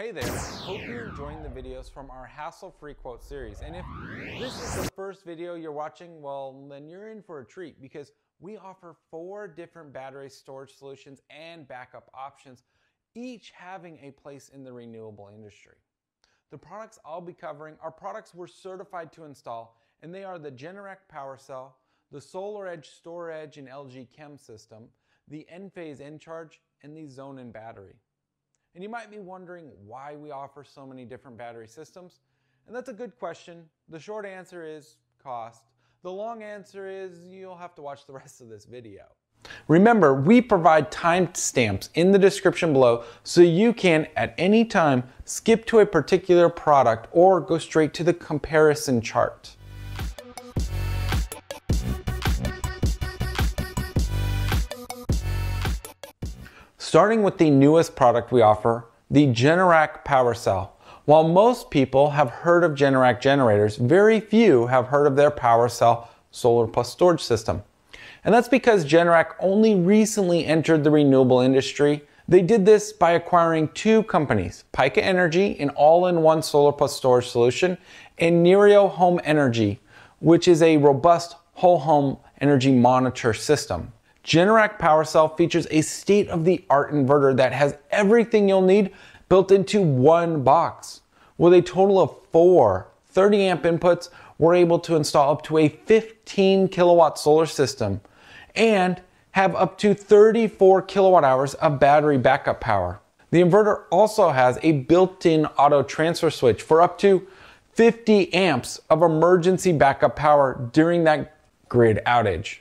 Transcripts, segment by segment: Hey there, hope you're enjoying the videos from our hassle-free quote series. And if this is the first video you're watching, well, then you're in for a treat because we offer 4 different battery storage solutions and backup options, each having a place in the renewable industry. The products I'll be covering are products we're certified to install, and they are the Generac PWRcell, the SolarEdge StorEdge and LG Chem system, the Enphase Encharge, and the Sonnen battery. And you might be wondering why we offer so many different battery systems. And that's a good question. The short answer is cost. The long answer is you'll have to watch the rest of this video. Remember, we provide timestamps in the description below so you can at any time skip to a particular product or go straight to the comparison chart. Starting with the newest product we offer, the Generac PWRcell. While most people have heard of Generac generators, very few have heard of their PWRcell solar plus storage system. And that's because Generac only recently entered the renewable industry. They did this by acquiring 2 companies, Pika Energy, an all-in-one solar plus storage solution, and Neurio Home Energy, which is a robust whole home energy monitor system. Generac PWRcell features a state-of-the-art inverter that has everything you'll need built into one box. With a total of 4 30-amp inputs, we're able to install up to a 15-kilowatt solar system and have up to 34 kilowatt-hours of battery backup power. The inverter also has a built-in auto transfer switch for up to 50 amps of emergency backup power during that grid outage.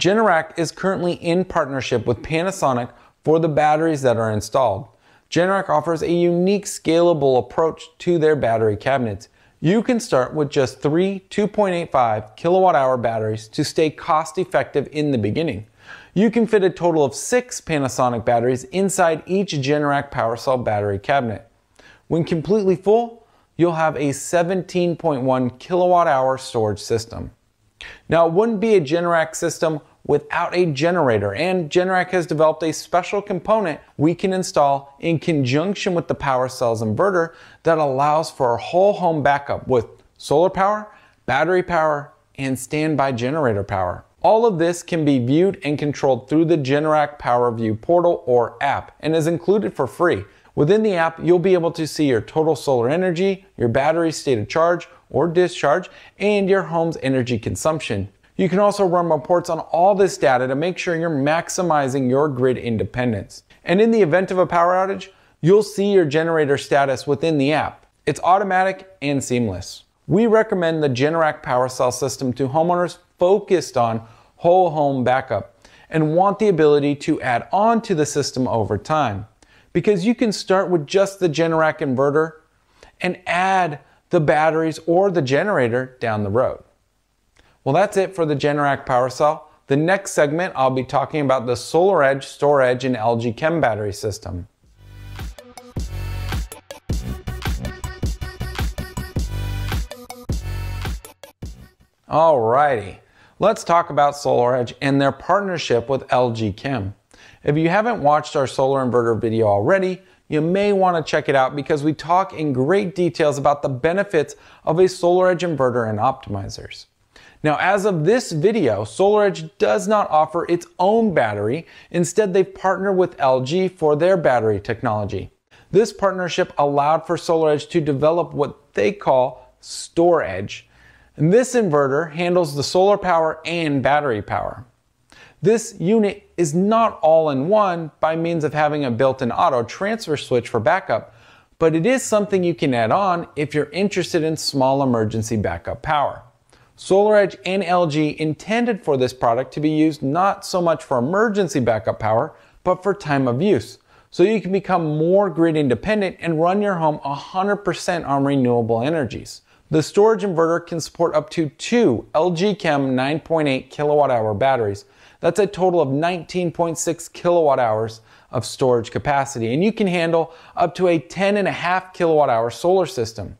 Generac is currently in partnership with Panasonic for the batteries that are installed. Generac offers a unique scalable approach to their battery cabinets. You can start with just 3 2.85 kilowatt-hour batteries to stay cost-effective in the beginning. You can fit a total of 6 Panasonic batteries inside each Generac PWRcell battery cabinet. When completely full, you'll have a 17.1 kilowatt-hour storage system. Now, it wouldn't be a Generac system without a generator, and Generac has developed a special component we can install in conjunction with the PWRcell's inverter that allows for a whole home backup with solar power, battery power, and standby generator power. All of this can be viewed and controlled through the Generac PowerView portal or app and is included for free. Within the app, you'll be able to see your total solar energy, your battery state of charge or discharge, and your home's energy consumption. You can also run reports on all this data to make sure you're maximizing your grid independence. And in the event of a power outage, you'll see your generator status within the app. It's automatic and seamless. We recommend the Generac PWRcell system to homeowners focused on whole home backup and want the ability to add on to the system over time. Because you can start with just the Generac inverter and add the batteries or the generator down the road. Well, that's it for the Generac PWRcell. The next segment, I'll be talking about the SolarEdge, StorEdge, and LG Chem battery system. Alrighty, let's talk about SolarEdge and their partnership with LG Chem. If you haven't watched our solar inverter video already, you may want to check it out because we talk in great details about the benefits of a SolarEdge inverter and optimizers. Now, as of this video, SolarEdge does not offer its own battery. Instead, they've partnered with LG for their battery technology. This partnership allowed for SolarEdge to develop what they call StorEdge. And this inverter handles the solar power and battery power. This unit is not all-in-one by means of having a built-in auto transfer switch for backup, but it is something you can add on if you're interested in small emergency backup power. SolarEdge and LG intended for this product to be used not so much for emergency backup power, but for time of use, so you can become more grid independent and run your home 100% on renewable energies. The storage inverter can support up to 2 LG Chem 9.8 kilowatt-hour batteries. That's a total of 19.6 kilowatt-hours of storage capacity, and you can handle up to a 10.5 kilowatt-hour solar system.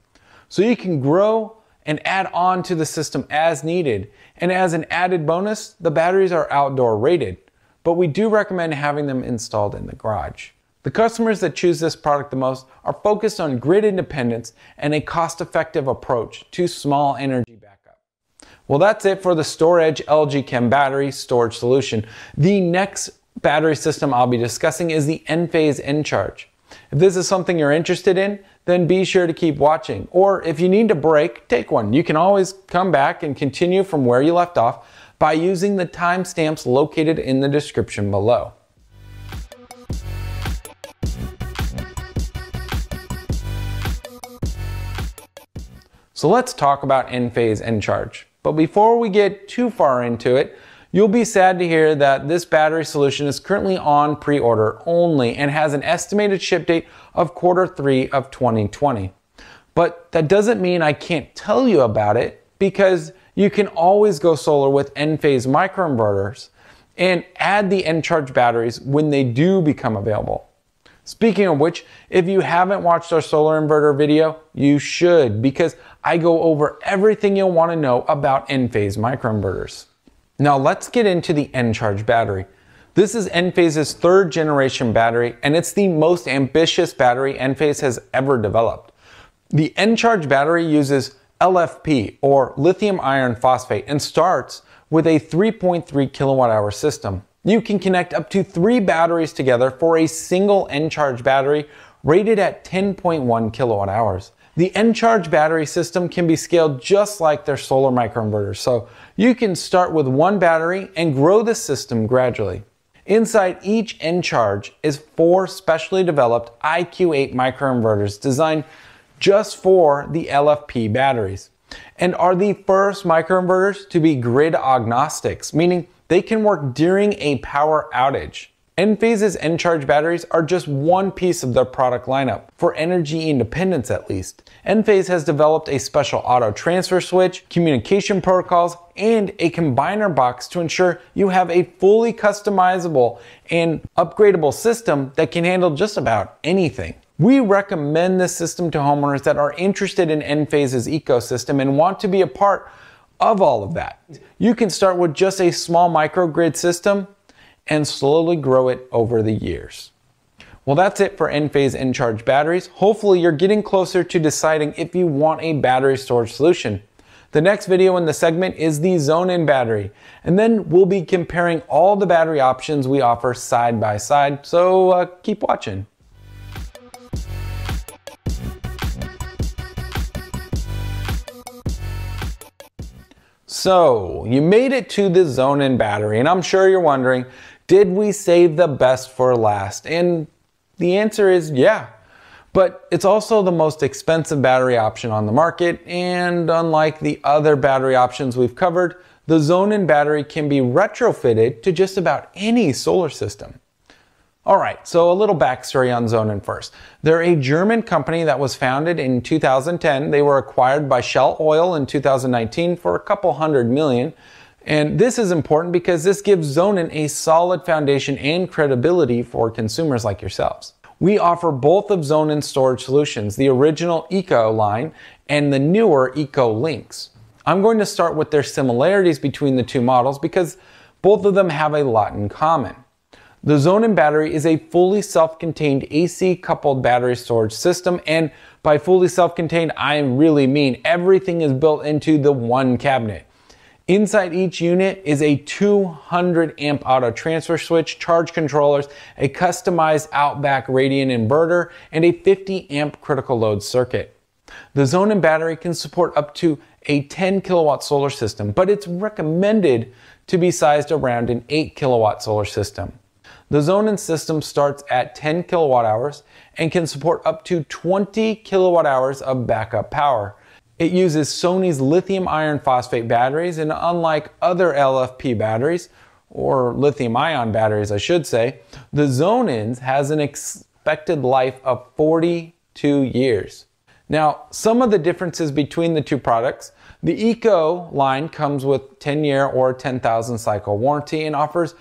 So you can grow and add on to the system as needed. And as an added bonus, the batteries are outdoor rated, but we do recommend having them installed in the garage. The customers that choose this product the most are focused on grid independence and a cost-effective approach to small energy backup. Well, that's it for the StorEdge LG Chem battery storage solution. The next battery system I'll be discussing is the Enphase Encharge. If this is something you're interested in, then be sure to keep watching. Or if you need a break, take one. You can always come back and continue from where you left off by using the timestamps located in the description below. So let's talk about Enphase Encharge. But before we get too far into it, you'll be sad to hear that this battery solution is currently on pre-order only and has an estimated ship date of Q3 of 2020. But that doesn't mean I can't tell you about it, because you can always go solar with Enphase microinverters and add the Encharge batteries when they do become available. Speaking of which, if you haven't watched our solar inverter video, you should, because I go over everything you'll want to know about Enphase microinverters. Now let's get into the Encharge battery. This is Enphase's third generation battery, and it's the most ambitious battery Enphase has ever developed. The Encharge battery uses LFP, or lithium iron phosphate, and starts with a 3.3 kilowatt hour system. You can connect up to 3 batteries together for a single Encharge battery rated at 10.1 kilowatt hours. The Encharge battery system can be scaled just like their solar microinverters, so you can start with 1 battery and grow the system gradually. Inside each Encharge is 4 specially developed IQ8 microinverters designed just for the LFP batteries, and are the first microinverters to be grid agnostics, meaning they can work during a power outage. Enphase's Encharge batteries are just one piece of their product lineup, for energy independence at least. Enphase has developed a special auto transfer switch, communication protocols, and a combiner box to ensure you have a fully customizable and upgradable system that can handle just about anything. We recommend this system to homeowners that are interested in Enphase's ecosystem and want to be a part of all of that. You can start with just a small microgrid system and slowly grow it over the years. Well, that's it for Enphase Encharge batteries. Hopefully you're getting closer to deciding if you want a battery storage solution. The next video in the segment is the Sonnen battery, and then we'll be comparing all the battery options we offer side by side, so keep watching. So, you made it to the Sonnen battery, and I'm sure you're wondering, did we save the best for last? And the answer is yeah. But it's also the most expensive battery option on the market, and unlike the other battery options we've covered, the Sonnen battery can be retrofitted to just about any solar system. Alright, so a little backstory on Sonnen first. They're a German company that was founded in 2010. They were acquired by Shell Oil in 2019 for $200 million. And this is important because this gives Sonnen a solid foundation and credibility for consumers like yourselves. We offer both of Sonnen's storage solutions, the original Eco line and the newer EcoLinx. I'm going to start with their similarities between the two models because both of them have a lot in common. The Sonnen battery is a fully self-contained AC coupled battery storage system, and by fully self-contained I really mean everything is built into the one cabinet. Inside each unit is a 200 amp auto transfer switch, charge controllers, a customized Outback Radian inverter, and a 50 amp critical load circuit. The Sonnen battery can support up to a 10 kilowatt solar system, but it's recommended to be sized around an 8 kilowatt solar system. The Sonnen system starts at 10 kilowatt hours and can support up to 20 kilowatt hours of backup power. It uses Sony's lithium iron phosphate batteries, and unlike other LFP batteries, or lithium ion batteries I should say, the Sonnen's has an expected life of 42 years. Now, some of the differences between the two products: the Eco line comes with 10-year or 10,000 cycle warranty and offers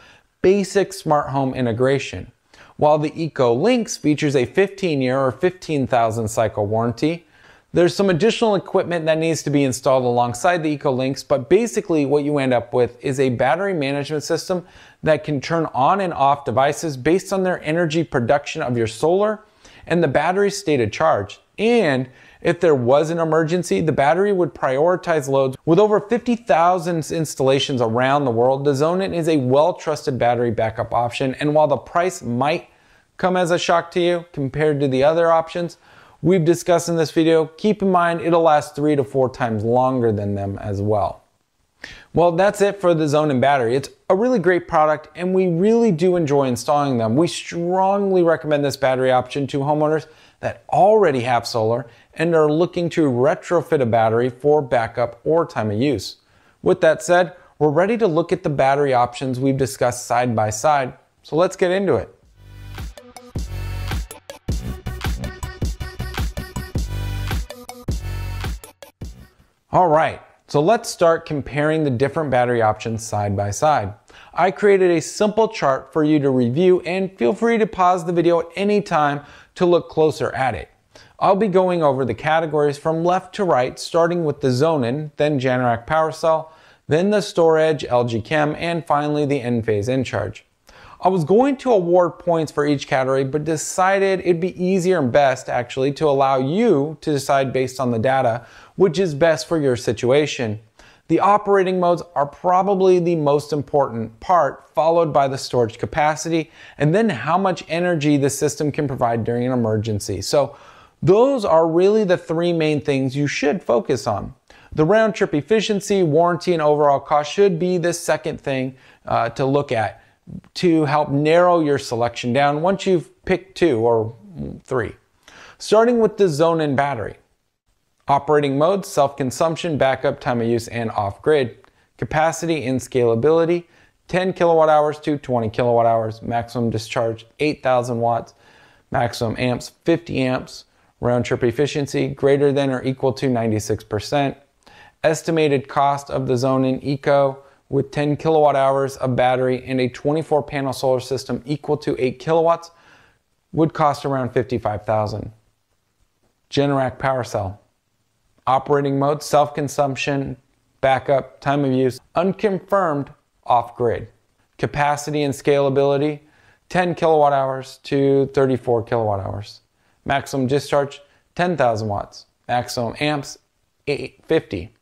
basic smart home integration, while the EcoLinx features a 15-year or 15,000 cycle warranty. There's some additional equipment that needs to be installed alongside the EcoLinx, but basically what you end up with is a battery management system that can turn on and off devices based on their energy production of your solar and the battery's state of charge. And if there was an emergency, the battery would prioritize loads. With over 50,000 installations around the world, the Sonnen is a well-trusted battery backup option. And while the price might come as a shock to you compared to the other options we've discussed in this video, keep in mind it'll last 3 to 4 times longer than them as well. Well, that's it for the Sonnen battery. It's a really great product and we really do enjoy installing them. We strongly recommend this battery option to homeowners that already have solar and are looking to retrofit a battery for backup or time of use. With that said, we're ready to look at the battery options we've discussed side by side, so let's get into it. All right, so let's start comparing the different battery options side by side. I created a simple chart for you to review and feel free to pause the video at any time to look closer at it. I'll be going over the categories from left to right, starting with the Sonnen, then Generac PWRcell, then the StorEdge, LG Chem, and finally the Enphase Encharge. I was going to award points for each category, but decided it'd be easier and best actually to allow you to decide based on the data, which is best for your situation. The operating modes are probably the most important part, followed by the storage capacity, and then how much energy the system can provide during an emergency. So those are really the 3 main things you should focus on. The round trip efficiency, warranty, and overall cost should be the second thing to look at, to help narrow your selection down once you've picked 2 or 3. Starting with the Sonnen battery. Operating modes, self-consumption, backup, time of use, and off-grid. Capacity and scalability, 10 kilowatt hours to 20 kilowatt hours. Maximum discharge, 8,000 watts. Maximum amps, 50 amps. Round trip efficiency, greater than or equal to 96%. Estimated cost of the Sonnen Eco with 10 kilowatt hours of battery and a 24 panel solar system equal to 8 kilowatts would cost around $55,000. Generac PWRcell. Operating mode, self-consumption, backup, time of use, unconfirmed, off-grid. Capacity and scalability, 10 kilowatt hours to 34 kilowatt hours. Maximum discharge, 10,000 watts. Maximum amps, 850.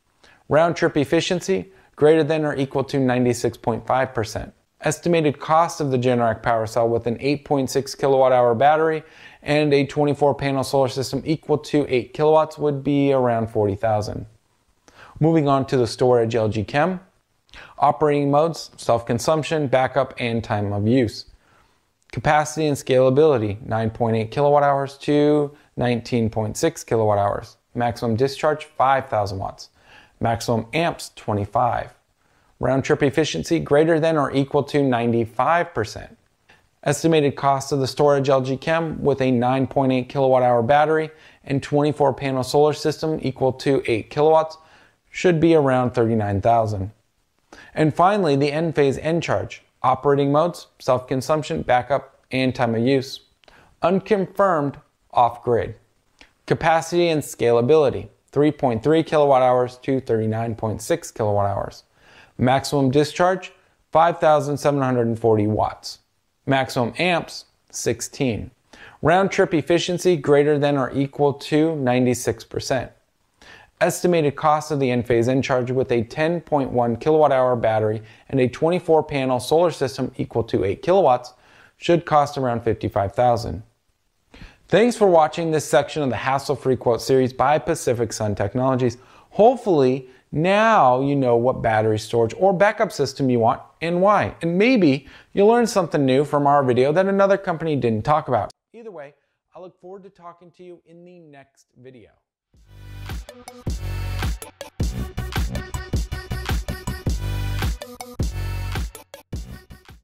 Round trip efficiency, greater than or equal to 96.5%. Estimated cost of the Generac PWRcell with an 8.6 kilowatt hour battery and a 24 panel solar system equal to 8 kilowatts would be around $40,000. Moving on to the StorEdge LG Chem. Operating modes, self-consumption, backup, and time of use. Capacity and scalability, 9.8 kilowatt hours to 19.6 kilowatt hours. Maximum discharge, 5,000 watts. Maximum amps, 25. Round trip efficiency, greater than or equal to 95%. Estimated cost of the StorEdge LG Chem with a 9.8 kilowatt hour battery and 24 panel solar system equal to 8 kilowatts should be around $39,000. And finally, the Enphase Encharge. Operating modes, self-consumption, backup, and time of use. Unconfirmed, off-grid. Capacity and scalability, 3.3 kilowatt hours to 39.6 kilowatt hours. Maximum discharge, 5,740 watts. Maximum amps, 16. Round trip efficiency, greater than or equal to 96%. Estimated cost of the Enphase Encharge with a 10.1 kilowatt hour battery and a 24 panel solar system equal to 8 kilowatts should cost around $55,000. Thanks for watching this section of the Hassle-Free Quote series by Pacific Sun Technologies. Hopefully, now you know what battery storage or backup system you want and why. And maybe you'll learn something new from our video that another company didn't talk about. Either way, I look forward to talking to you in the next video.